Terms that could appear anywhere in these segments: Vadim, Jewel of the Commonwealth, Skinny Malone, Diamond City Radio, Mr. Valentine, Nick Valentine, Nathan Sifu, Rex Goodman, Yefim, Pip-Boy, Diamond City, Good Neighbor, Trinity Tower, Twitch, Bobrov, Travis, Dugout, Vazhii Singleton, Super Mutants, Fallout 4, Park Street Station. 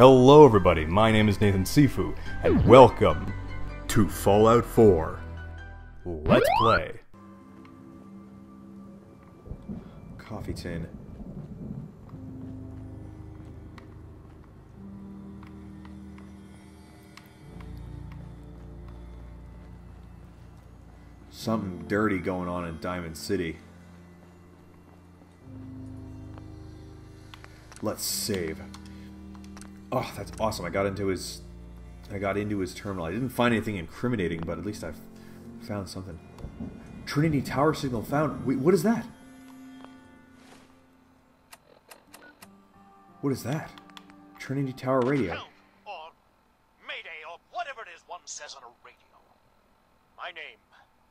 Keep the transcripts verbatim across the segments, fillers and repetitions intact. Hello everybody, my name is Nathan Sifu, and welcome to Fallout four. Let's play. Coffee tin. Something dirty going on in Diamond City. Let's save. Oh, that's awesome. I got into his I got into his terminal. I didn't find anything incriminating, but at least I've found something. Trinity Tower signal found. Wait, what is that? What is that? Trinity Tower radio. Help, or Mayday, or whatever it is one says on a radio. My name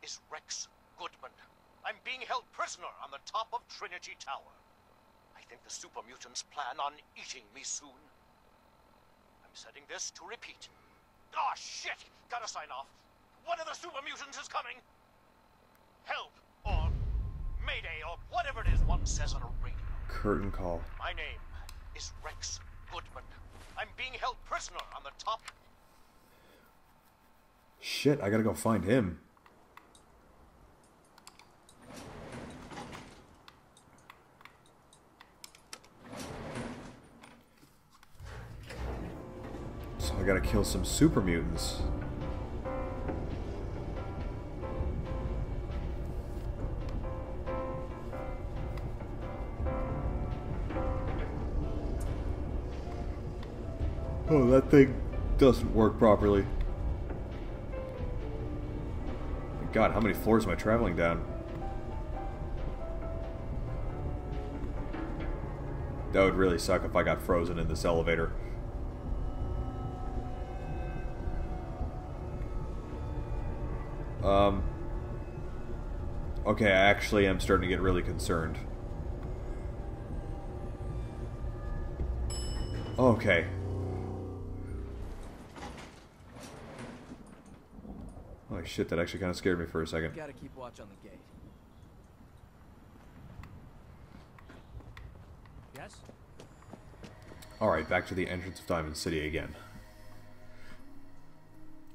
is Rex Goodman. I'm being held prisoner on the top of Trinity Tower. I think the Super Mutants plan on eating me soon. I'm setting this to repeat. Ah, shit! Gotta sign off. One of the Super Mutants is coming! Help, or Mayday, or whatever it is one says on a radio. Curtain call. My name is Rex Goodman. I'm being held prisoner on the top. Shit, I gotta go find him. I gotta kill some super mutants. Oh, that thing doesn't work properly. God, how many floors am I traveling down? That would really suck if I got frozen in this elevator. Um, okay, I actually am starting to get really concerned. Okay. Holy shit, that actually kind of scared me for a second. Gotta keep watch on the gate. Yes? Alright, back to the entrance of Diamond City again.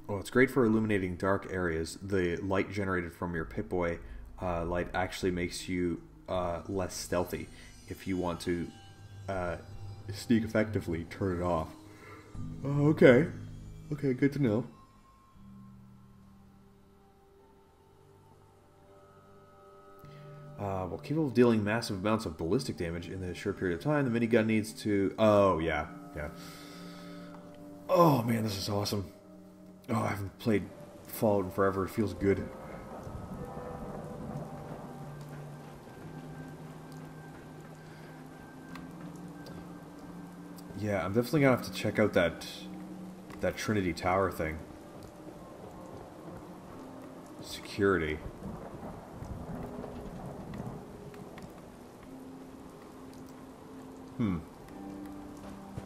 Well, it's great for illuminating dark areas. The light generated from your Pip-Boy uh, light actually makes you uh, less stealthy. If you want to uh, sneak effectively, turn it off. Oh, okay. Okay, good to know. Uh, while capable of dealing massive amounts of ballistic damage in a short period of time, the minigun needs to... Oh, yeah. Yeah. Oh, man, this is awesome. Oh, I haven't played Fallout in forever. It feels good. Yeah, I'm definitely gonna have to check out that that Trinity Tower thing. Security. Hmm.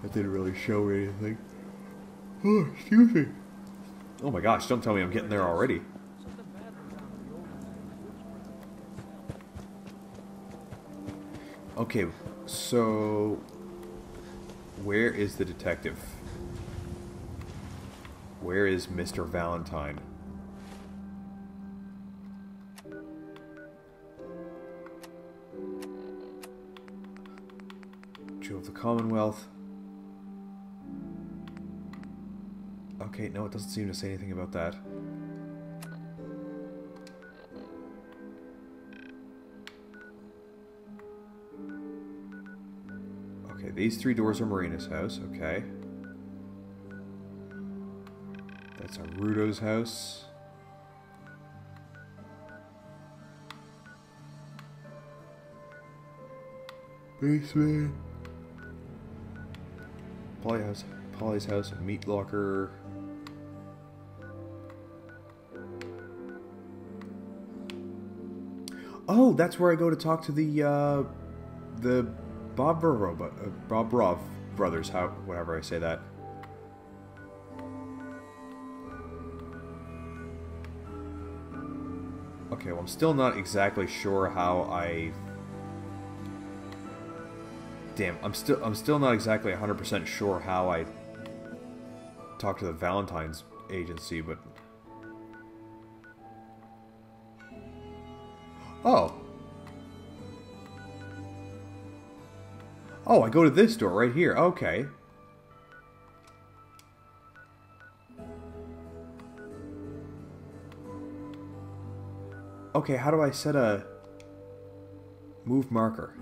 That didn't really show anything. Oh, excuse me. Oh my gosh, don't tell me I'm getting there already. Okay, so... where is the detective? Where is Mister Valentine? Jewel of the Commonwealth. Okay, no, it doesn't seem to say anything about that. Okay, these three doors are Marina's house, okay. That's Arudo's house. Basement. Polly's house, Polly's house, meat locker. Oh, that's where I go to talk to the, uh, the Bobrov, uh, Bobrov brothers, how, whatever I say that. Okay, well, I'm still not exactly sure how I damn, I'm still I'm still not exactly one hundred percent sure how I talked to the Valentine's agency, but oh. Oh, I go to this door right here. Okay. Okay, how do I set a move marker?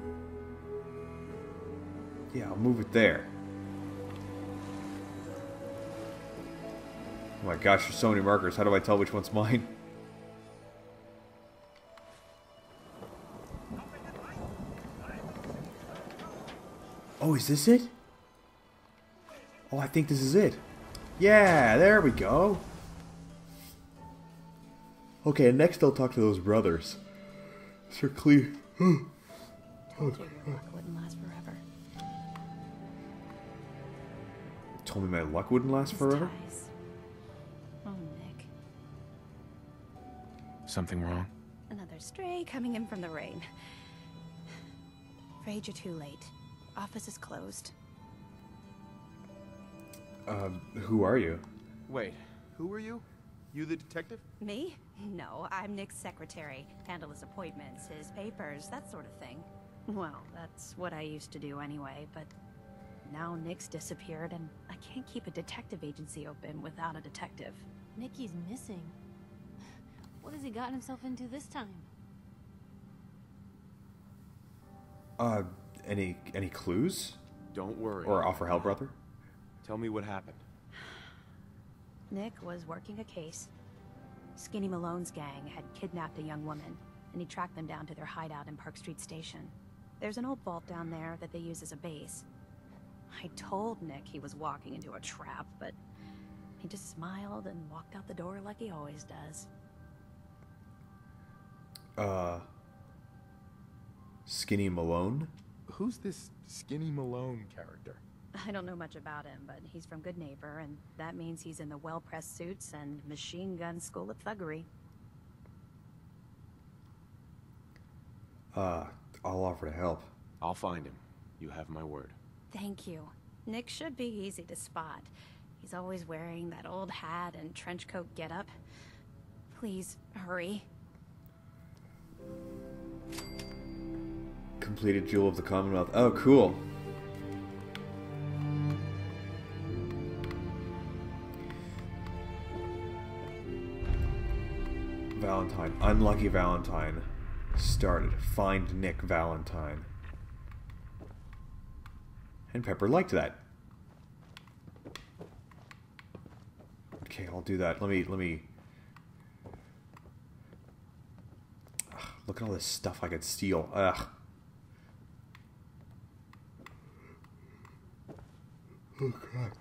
Yeah, I'll move it there. Oh my gosh, there's so many markers. How do I tell which one's mine? Oh, is this it? Oh, I think this is it. Yeah, there we go. Okay, next I'll talk to those brothers. Sir Cleve. Oh, your luck wouldn't last forever. Told me my luck wouldn't last These forever? Ties. Oh, Nick. Something wrong? Another stray coming in from the rain. Afraid you're too late. Office is closed. Um, who are you? Wait, who are you? You the detective? Me? No, I'm Nick's secretary. Handle his appointments, his papers, that sort of thing. Well, that's what I used to do anyway, but now Nick's disappeared and I can't keep a detective agency open without a detective. Nicky's missing. What has he gotten himself into this time? Uh, any, any clues? Don't worry. Or offer help, brother? Tell me what happened. Nick was working a case. Skinny Malone's gang had kidnapped a young woman, and he tracked them down to their hideout in Park Street Station. There's an old vault down there that they use as a base. I told Nick he was walking into a trap, but he just smiled and walked out the door like he always does. Uh... Skinny Malone? Who's this Skinny Malone character? I don't know much about him, but he's from Good Neighbor, and that means he's in the well-pressed suits and machine gun school of thuggery. Uh, I'll offer to help. I'll find him. You have my word. Thank you. Nick should be easy to spot. He's always wearing that old hat and trench coat getup. Please, hurry. Completed Jewel of the Commonwealth. Oh, cool. Valentine. Unlucky Valentine. Started. Find Nick Valentine. And Pepper liked that. Okay, I'll do that. Let me, let me... Ugh, look at all this stuff I could steal. Ugh. Oh, God.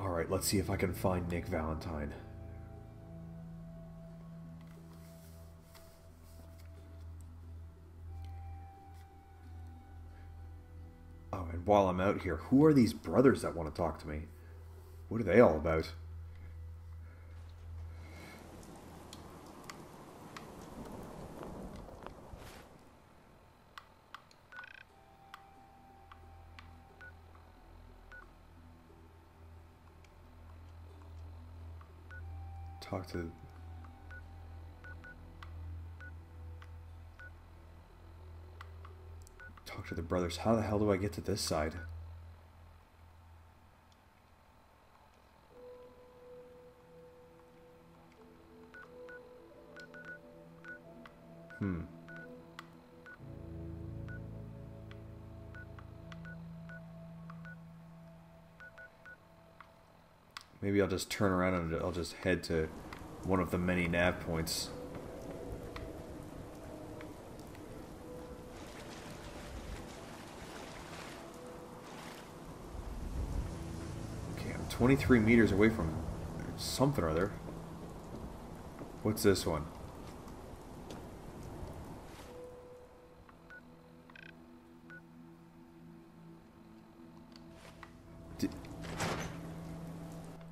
Alright, let's see if I can find Nick Valentine. Oh, and while I'm out here, who are these brothers that want to talk to me? What are they all about? Talk to... Talk to the brothers. How the hell do I get to this side? Hmm. Maybe I'll just turn around and I'll just head to one of the many nav points. Okay, I'm twenty-three meters away from something or other. What's this one?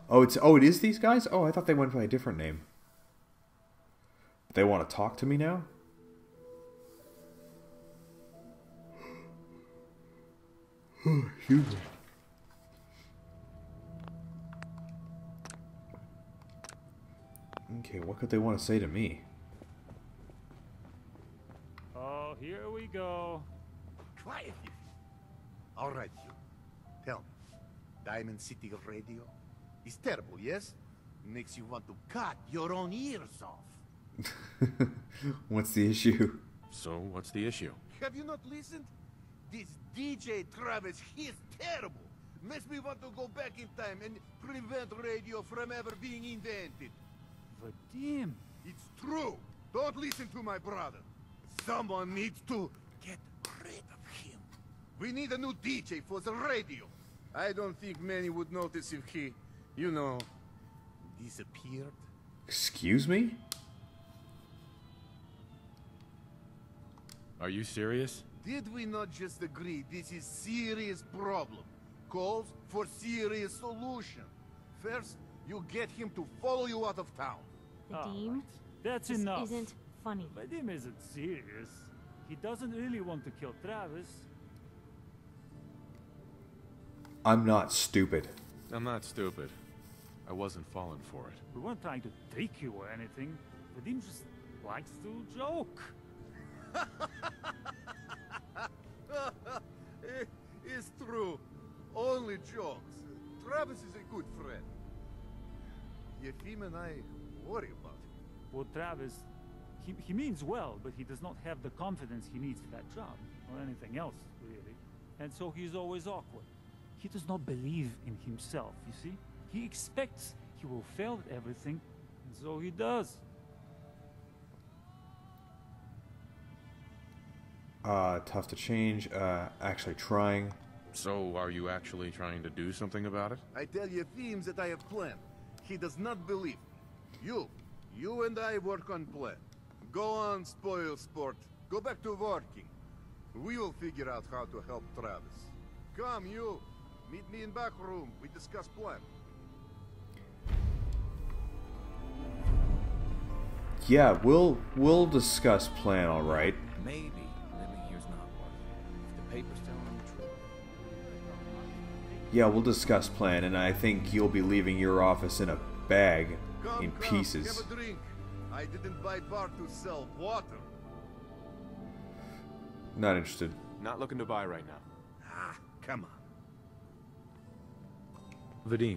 Oh, it's oh, it is these guys? Oh, I thought they went by a different name. They want to talk to me now? Oh, excuse me. Okay, what could they want to say to me? Oh, here we go. Quiet you. All right, you. Tell me. Diamond City Radio is terrible, yes? Makes you want to cut your own ears off. What's the issue? So, what's the issue? Have you not listened? This D J Travis, he's terrible. Makes me want to go back in time and prevent radio from ever being invented. Vadim. It's true. Don't listen to my brother. Someone needs to get rid of him. We need a new D J for the radio. I don't think many would notice if he, you know, disappeared. Excuse me? Are you serious? Did we not just agree this is serious problem? Calls for serious solution. First, you get him to follow you out of town. Vadim? Oh, that's this enough. Isn't funny. Vadim isn't serious. He doesn't really want to kill Travis. I'm not stupid. I'm not stupid. I wasn't falling for it. We weren't trying to trick you or anything. Vadim just likes to joke. It's true. Only jokes. Travis is a good friend. Yefim and I worry about him. Well, Travis, he, he means well, but he does not have the confidence he needs for that job, or anything else, really. And so he's always awkward. He does not believe in himself, you see? He expects he will fail at everything, and so he does. Uh, tough to change, uh, actually trying. So, are you actually trying to do something about it? I tell Yefim that I have planned. He does not believe. You, you and I work on plan. Go on, spoil sport. Go back to working. We will figure out how to help Travis. Come, you. Meet me in back room. We discuss plan. Yeah, we'll we'll discuss plan. All right. Maybe living here's not worth it. If the papers tell me the truth. Yeah, we'll discuss plan, and I think you'll be leaving your office in a bag, come, in come, pieces. Have a drink. I didn't buy bar to sell water. Not interested. Not looking to buy right now. Ah, come on. Vadim.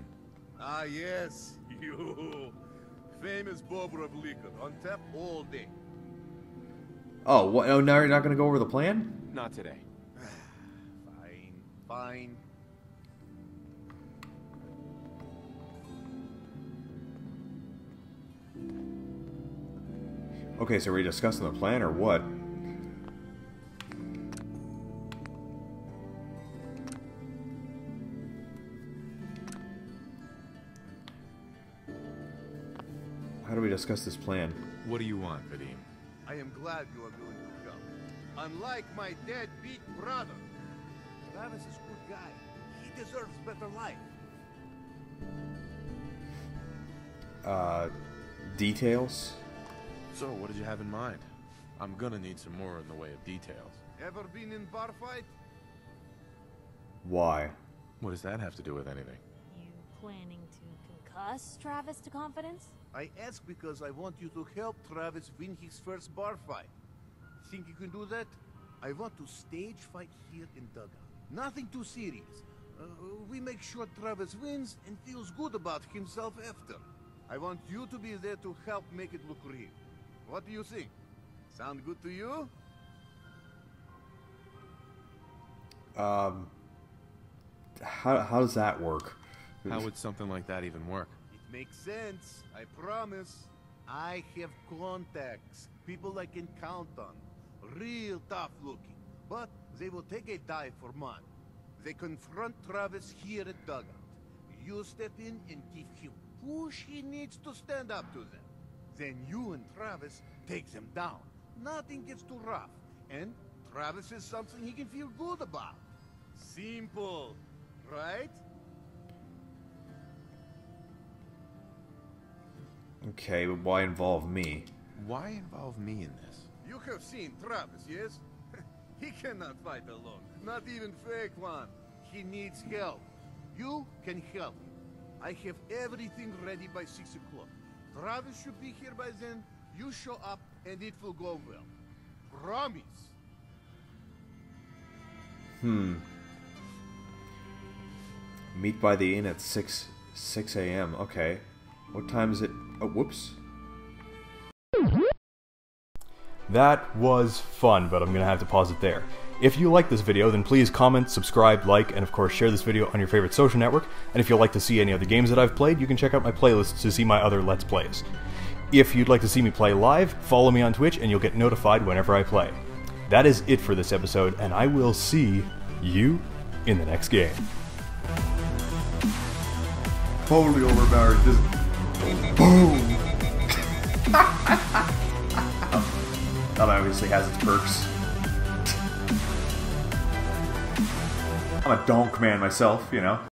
Ah, yes, you. Famous Bobrov liquor on tap all day. Oh, what? Oh, now you're not going to go over the plan? Not today. Fine, fine. Okay, so are we discussing the plan or what? How do we discuss this plan? What do you want, Vadim? I am glad you are going to come. Unlike my deadbeat brother, Travis is a good guy. He deserves a better life. Uh, details? So, what did you have in mind? I'm gonna need some more in the way of details. Ever been in bar fight? Why? What does that have to do with anything? You planning to concuss Travis to confidence? I ask because I want you to help Travis win his first bar fight. Think you can do that? I want to stage fight here in Dugout. Nothing too serious. Uh, we make sure Travis wins and feels good about himself after. I want you to be there to help make it look real. What do you think? Sound good to you? Um, how, how does that work? How would something like that even work? It makes sense, I promise. I have contacts, people I can count on. Real tough looking, but they will take a dive for mine. They confront Travis here at Dugout. You step in and give him push he needs to stand up to them. Then you and Travis take them down. Nothing gets too rough. And Travis is something he can feel good about. Simple, right? Okay, but why involve me? Why involve me in this? You have seen Travis, yes? He cannot fight alone, not even fake one. He needs help. You can help him. I have everything ready by six o'clock. Travis should be here by then. You show up and it will go well. Promise. Hmm. Meet by the inn at six six a.m. Okay. What time is it? Oh, whoops. That was fun, but I'm gonna have to pause it there. If you like this video, then please comment, subscribe, like, and of course share this video on your favorite social network, and if you'd like to see any other games that I've played, you can check out my playlist to see my other Let's Plays. If you'd like to see me play live, follow me on Twitch and you'll get notified whenever I play. That is it for this episode, and I will see you in the next game. Totally overpowered, just boom! That obviously has its perks. I'm a donk man myself, you know.